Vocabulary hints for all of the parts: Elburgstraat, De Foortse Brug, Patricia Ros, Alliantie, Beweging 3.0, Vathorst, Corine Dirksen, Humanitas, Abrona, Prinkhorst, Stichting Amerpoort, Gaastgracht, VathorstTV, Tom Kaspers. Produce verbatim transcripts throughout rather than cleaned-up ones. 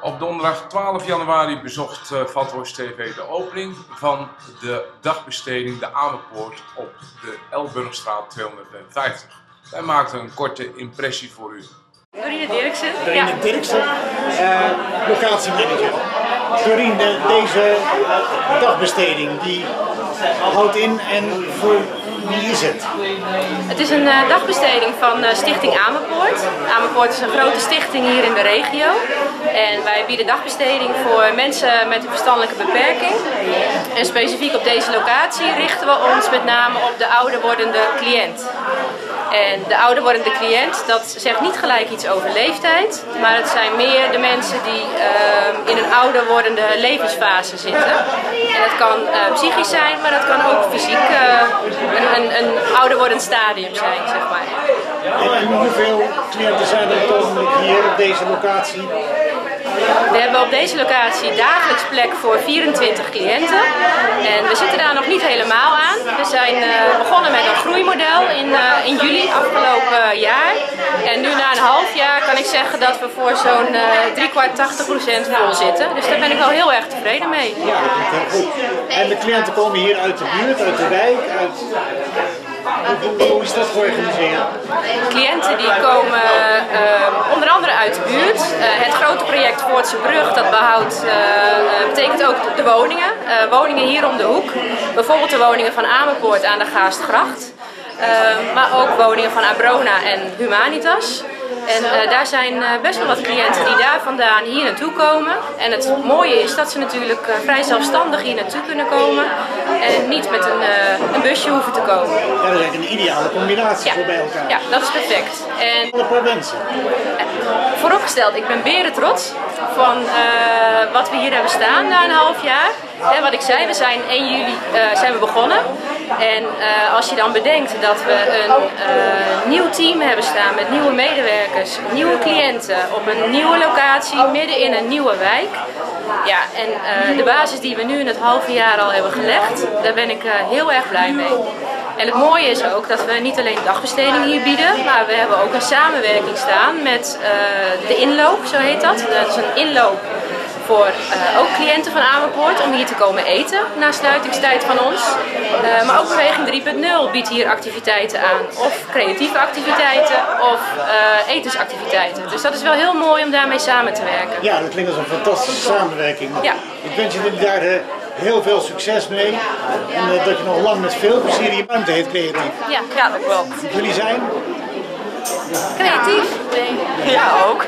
Op donderdag twaalf januari bezocht uh, VathorstTV de opening van de dagbesteding De Amerpoort op de Elburgstraat tweehonderdvijftig. Wij maakten een korte impressie voor u. Corine Dirksen. Corine Dirksen, eh, locatiemanager. Corine, deze dagbesteding, die houdt in en voor wie is het? Het is een uh, dagbesteding van uh, Stichting Amerpoort. Amerpoort is een grote stichting hier in de regio. En wij bieden dagbesteding voor mensen met een verstandelijke beperking. En specifiek op deze locatie richten we ons met name op de ouder wordende cliënt. En de ouder wordende cliënt, dat zegt niet gelijk iets over leeftijd, maar het zijn meer de mensen die uh, in een ouder wordende levensfase zitten. En dat kan uh, psychisch zijn, maar dat kan ook fysiek uh, een, een, een ouder wordend stadium zijn, zeg maar. En hoeveel cliënten zijn er dan hier op deze locatie? We hebben op deze locatie dagelijks plek voor vierentwintig cliënten en we zitten daar nog niet helemaal aan. We zijn uh, begonnen met een groeimodel in, uh, in juli afgelopen jaar en nu na een half jaar kan ik zeggen dat we voor zo'n uh, driekwart tachtig procent vol zitten. Dus daar ben ik wel heel erg tevreden mee. Ja, dat is heel goed. En de cliënten komen hier uit de buurt, uit de wijk, uit... Hoe is dat georganiseerd? Cliënten die komen uh, onder andere uit de buurt. Uh, het grote project Foortse Brug dat behoudt uh, betekent ook de woningen. Uh, woningen hier om de hoek. Bijvoorbeeld de woningen van Amerpoort aan de Gaastgracht. Uh, maar ook woningen van Abrona en Humanitas. En uh, daar zijn uh, best wel wat cliënten die daar vandaan hier naartoe komen. En het mooie is dat ze natuurlijk uh, vrij zelfstandig hier naartoe kunnen komen. En niet met een, uh, een busje hoeven te komen. Ja, dat is eigenlijk een ideale combinatie, ja, voor bij elkaar. Ja, dat is perfect. En een paar mensen. Uh, vooropgesteld, ik ben beren trots van uh, wat we hier hebben staan na een half jaar. En wat ik zei, we zijn één juli uh, zijn we begonnen. En uh, als je dan bedenkt dat we een uh, nieuw team hebben staan met nieuwe medewerkers, nieuwe cliënten op een nieuwe locatie, midden in een nieuwe wijk. Ja, en uh, de basis die we nu in het halve jaar al hebben gelegd, daar ben ik uh, heel erg blij mee. En het mooie is ook dat we niet alleen dagbesteding hier bieden, maar we hebben ook een samenwerking staan met uh, de inloop, zo heet dat. Dat is een inloop voor uh, ook cliënten van Amerpoort om hier te komen eten na sluitingstijd van ons. Uh, maar ook Beweging drie punt nul biedt hier activiteiten aan. Of creatieve activiteiten of uh, etensactiviteiten. Dus dat is wel heel mooi om daarmee samen te werken. Ja, dat klinkt als een fantastische samenwerking. Ja. Ik wens jullie daar uh, heel veel succes mee. En uh, dat je nog lang met veel plezier je ruimte heet creatief. Ja, ja, ook wel. Jullie zijn? Creatief? Nee. Ja, ook.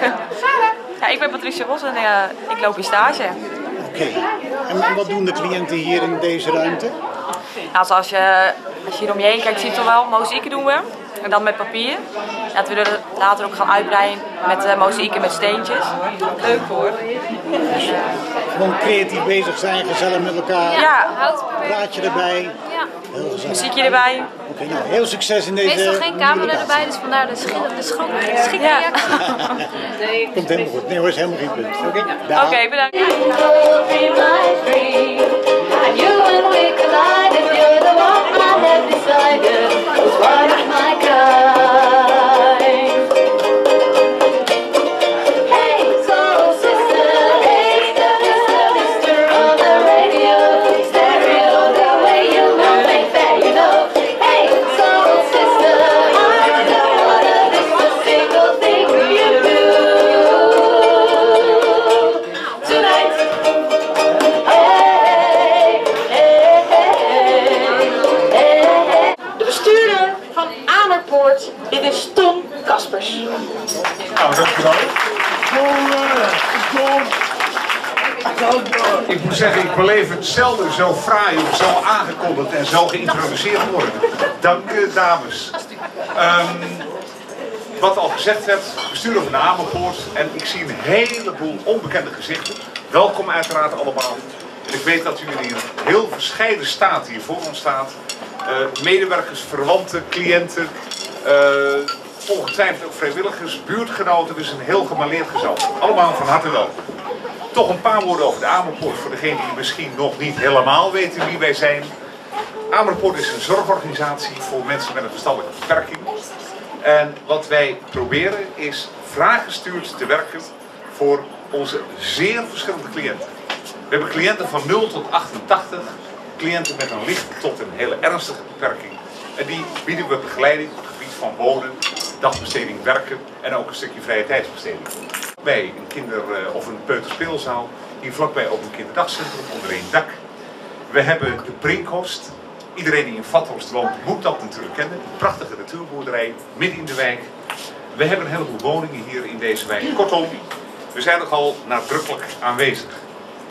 Ja, ik ben Patricia Ros en uh, ik loop in stage. Oké. Okay. En wat doen de cliënten hier in deze ruimte? Nou, als, je, als je hier om je heen kijkt, zie je toch wel, mozaïeken doen we. En dan met papier. Dat we er later ook gaan uitbreiden met uh, mozaïeken met steentjes. Leuk hoor. Dus, uh, gewoon creatief bezig zijn, gezellig met elkaar. Ja. Praatje erbij. Ja. Muziekje erbij. Oké, okay, nou, heel succes in deze... Meestal geen camera erbij, dus vandaar de schikreactie. Ja. Komt helemaal goed. Nee hoor, is helemaal geen punt. Oké, okay? Ja. Okay, bedankt. Dit is Tom Kaspers. Nou, dankjewel. Ik moet zeggen, ik beleef het zelden zo fraai of zo aangekondigd en zo geïntroduceerd worden. Dank dames. Um, wat al gezegd werd, bestuurder van de Amerpoort. En ik zie een heleboel onbekende gezichten. Welkom uiteraard allemaal. En ik weet dat u in een heel verscheiden staat hier voor ons staat. Uh, medewerkers, verwanten, cliënten, uh, ongetwijfeld ook vrijwilligers, buurtgenoten, dus een heel gemaleerd gezelschap. Allemaal van harte welkom. Toch een paar woorden over de Amerpoort voor degenen die misschien nog niet helemaal weten wie wij zijn. Amerpoort is een zorgorganisatie voor mensen met een verstandelijke beperking. En wat wij proberen is vraaggestuurd te werken voor onze zeer verschillende cliënten. We hebben cliënten van nul tot achtentachtig, cliënten met een lichte tot een hele ernstige beperking. En die bieden we begeleiding op het gebied van wonen, dagbesteding, werken en ook een stukje vrije tijdsbesteding. Bij een kinder- of een peuterspeelzaal, hier vlakbij ook een kinderdagcentrum onder één dak. We hebben de Prinkhorst. Iedereen die in Vathorst woont moet dat natuurlijk kennen. Een prachtige natuurboerderij, midden in de wijk. We hebben een heleboel woningen hier in deze wijk. Kortom, we zijn nogal nadrukkelijk aanwezig.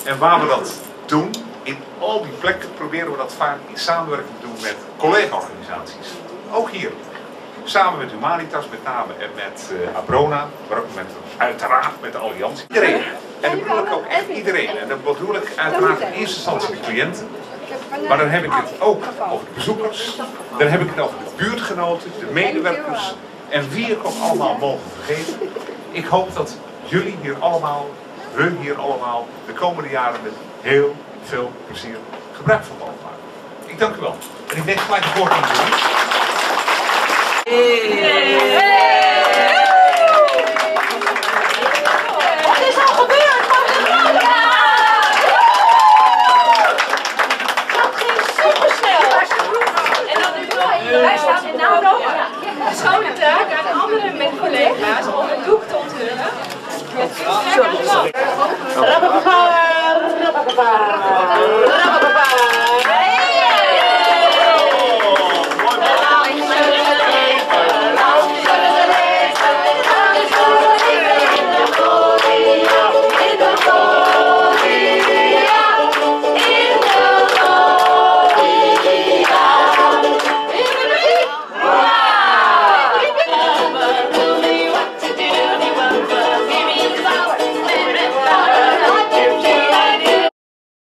En waar we dat doen, in al die plekken proberen we dat vaak in samenwerking te doen met collega-organisaties. Ook hier. Samen met Humanitas met name en met uh, Abrona, maar ook met, uiteraard met de Alliantie. Iedereen. En dan bedoel ik ook echt iedereen. En dan bedoel ik uiteraard in eerste instantie de cliënten. Maar dan heb ik het ook over de bezoekers. Dan heb ik het over de buurtgenoten, de medewerkers. En wie ik ook allemaal mogen vergeten. Ik hoop dat jullie hier allemaal, we hier allemaal, de komende jaren met heel veel plezier gebruik van mogen maken. Ik dank u wel. En ik neem gelijk het woord aan jullie. Het is al gebeurd, maar dat ging supersnel. En dan hij staat in nou nog een schone taak aan anderen met collega's om het doek te onthullen. Het is een sterk aan de man.